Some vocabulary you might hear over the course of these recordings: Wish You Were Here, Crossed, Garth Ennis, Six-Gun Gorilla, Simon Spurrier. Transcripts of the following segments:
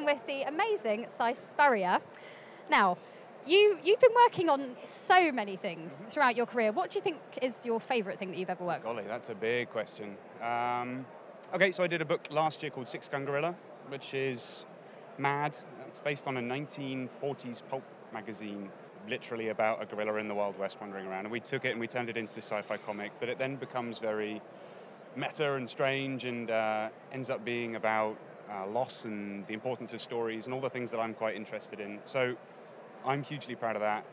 I'm with the amazing Simon Spurrier. Now, you've been working on so many things throughout your career. What do you think is your favourite thing that you've ever worked on? Golly, that's a big question. Okay, so I did a book last year called Six-Gun Gorilla, which is mad. It's based on a 1940s pulp magazine, literally about a gorilla in the Wild West wandering around. And we took it and we turned it into this sci-fi comic, but it then becomes very meta and strange and ends up being about loss and the importance of stories and all the things that I'm quite interested in. So I'm hugely proud of that.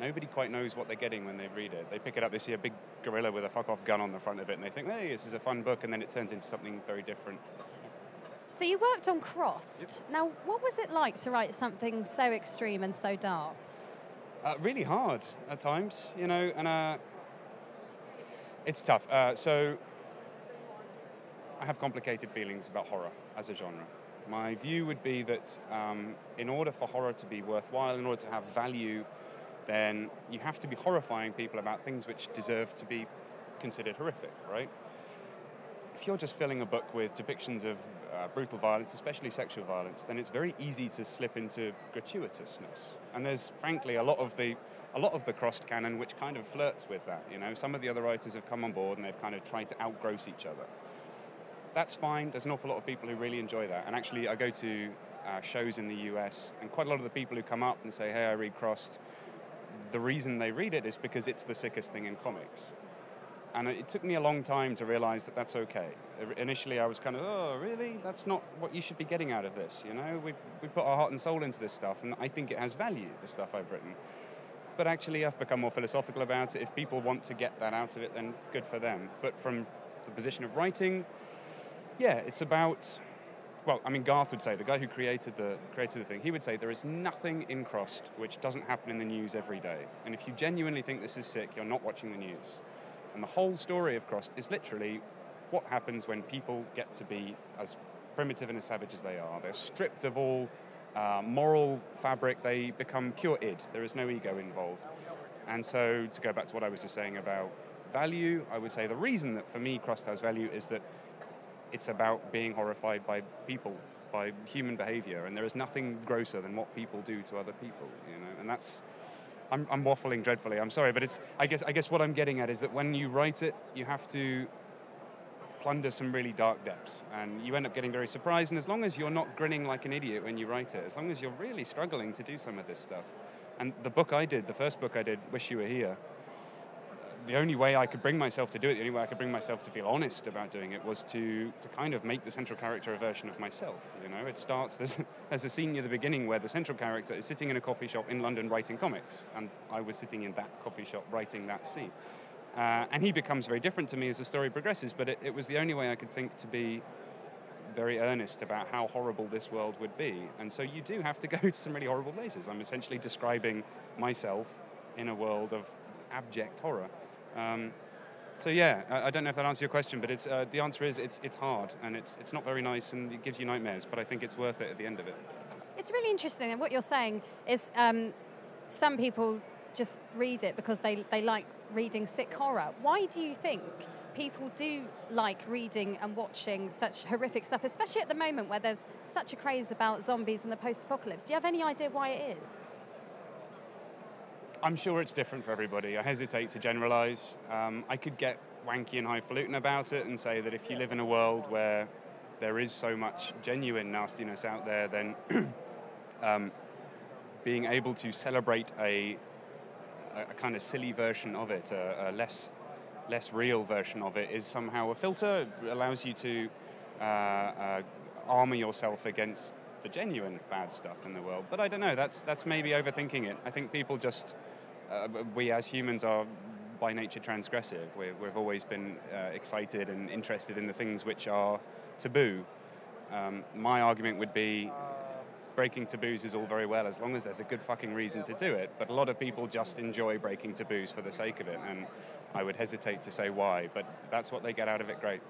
Nobody quite knows what they're getting when they read it. They pick it up, they see a big gorilla with a fuck-off gun on the front of it, and they think, hey, this is a fun book, and then it turns into something very different. So you worked on Crossed. Yep. Now, what was it like to write something so extreme and so dark? Really hard at times, you know, and it's tough. So I have complicated feelings about horror as a genre. My view would be that in order for horror to be worthwhile, in order to have value, then you have to be horrifying people about things which deserve to be considered horrific, right? If you're just filling a book with depictions of brutal violence, especially sexual violence, then it's very easy to slip into gratuitousness. And there's, frankly, a lot of the Crossed canon which kind of flirts with that, you know? Some of the other writers have come on board and they've kind of tried to outgross each other. That's fine. There's an awful lot of people who really enjoy that. And actually, I go to shows in the US, and quite a lot of the people who come up and say, hey, I read Crossed, the reason they read it is because it's the sickest thing in comics. And it took me a long time to realize that that's okay. Initially, I was kind of, oh, really? That's not what you should be getting out of this, you know? We put our heart and soul into this stuff, and I think it has value, the stuff I've written. But actually, I've become more philosophical about it. If people want to get that out of it, then good for them. But from the position of writing, yeah, it's about, well, I mean, Garth would say, the guy who created the thing, he would say there is nothing in Crossed which doesn't happen in the news every day. And if you genuinely think this is sick, you're not watching the news. And the whole story of Crossed is literally what happens when people get to be as primitive and as savage as they are. They're stripped of all moral fabric. They become pure id. There is no ego involved. And so, to go back to what I was just saying about value, I would say the reason that, for me, Crossed has value is that it's about being horrified by people, by human behavior, and there is nothing grosser than what people do to other people, you know. And that's, I'm waffling dreadfully, I'm sorry, but it's, I guess what I'm getting at is that when you write it, you have to plunder some really dark depths, and you end up getting very surprised, and as long as you're not grinning like an idiot when you write it, as long as you're really struggling to do some of this stuff. And the book I did, the first book I did, Wish You Were Here, the only way I could bring myself to do it, the only way I could bring myself to feel honest about doing it, was to kind of make the central character a version of myself, you know? It starts, there's a scene near the beginning where the central character is sitting in a coffee shop in London writing comics, and I was sitting in that coffee shop writing that scene. And he becomes very different to me as the story progresses, but it was the only way I could think to be very earnest about how horrible this world would be. And so you do have to go to some really horrible places. I'm essentially describing myself in a world of abject horror. So yeah, I don't know if that answers your question, but it's, the answer is it's hard, and it's not very nice, and it gives you nightmares, but I think it's worth it at the end of it. It's really interesting, and what you're saying is some people just read it because they like reading sick horror. Why do you think people do like reading and watching such horrific stuff, especially at the moment where there's such a craze about zombies and the post-apocalypse? Do you have any idea why it is? I'm sure it's different for everybody. I hesitate to generalize. I could get wanky and highfalutin about it and say that if you live in a world where there is so much genuine nastiness out there, then being able to celebrate a kind of silly version of it, a less real version of it, is somehow a filter. It allows you to armor yourself against the genuine bad stuff in the world. But I don't know, that's maybe overthinking it. I think people just, we as humans are by nature transgressive. We've always been excited and interested in the things which are taboo. My argument would be breaking taboos is all very well as long as there's a good fucking reason to do it, but a lot of people just enjoy breaking taboos for the sake of it, and I would hesitate to say why, but that's what they get out of it. Great.